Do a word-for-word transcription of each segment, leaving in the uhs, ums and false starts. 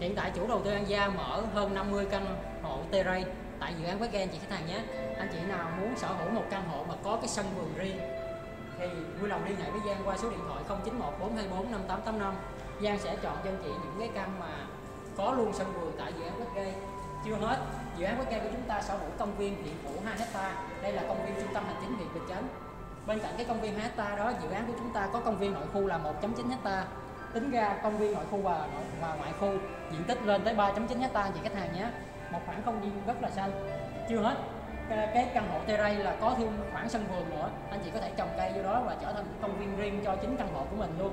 Hiện tại chủ đầu tư An Gia mở hơn năm mươi căn hộ terrace tại dự án Westgate chị khách hàng nhé. Anh chị nào muốn sở hữu một căn hộ mà có cái sân vườn riêng thì vui lòng liên hệ với Giang qua số điện thoại không chín một bốn hai bốn năm tám tám năm. Giang sẽ chọn cho anh chị những cái căn mà có luôn sân vườn tại dự án Westgate. Chưa hết, dự án Westgate của chúng ta sở hữu công viên hiện hữu hai hecta. Đây là công viên trung tâm hành chính huyện Bình Chánh. Bên cạnh cái công viên hai hecta đó, dự án của chúng ta có công viên nội khu là một phẩy chín hecta. Tính ra công viên nội khu và ngoại khu diện tích lên tới ba phẩy chín hecta anh chị khách hàng nhé. Một khoảng công viên rất là xanh. Chưa hết, cái căn hộ terrace là có thêm khoảng sân vườn nữa, anh chị có thể trồng cây vô đó và trở thành công viên riêng cho chính căn hộ của mình luôn.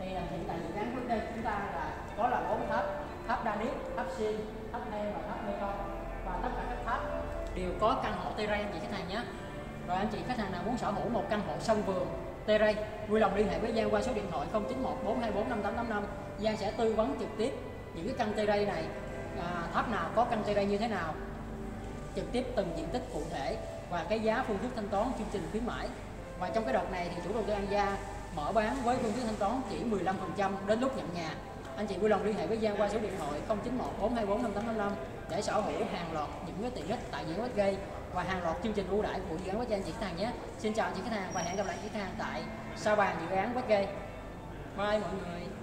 Thì hiện tại dự án trước đây chúng ta là có là bốn tháp, tháp đa điếc, tháp xin, tháp nem và tháp mê công, và tất cả các tháp đều có căn hộ terrace anh chị khách hàng nhé. Rồi anh chị khách hàng nào muốn sở hữu một căn hộ sân vườn terrace, vui lòng liên hệ với Giang qua số điện thoại không chín một bốn hai bốn năm tám tám năm. Giang sẽ tư vấn trực tiếp những cái căn terrace này, à, tháp nào có căn terrace như thế nào, trực tiếp từng diện tích cụ thể và cái giá, phương thức thanh toán, chương trình khuyến mãi. Và trong cái đợt này thì chủ đầu tư An Gia mở bán với phương thức thanh toán chỉ mười lăm phần trăm đến lúc nhận nhà. Anh chị vui lòng liên hệ với Giang qua số điện thoại không chín một bốn hai bốn năm tám tám năm để sở hữu hàng loạt những cái tiện ích tại dự án Westgate và hàng loạt chương trình ưu đãi của dự án Westgate chị khách hàng nhé. Xin chào chị khách hàng và hẹn gặp lại chị khách hàng tại Sao Bàn dự án Westgate. Bye mọi người.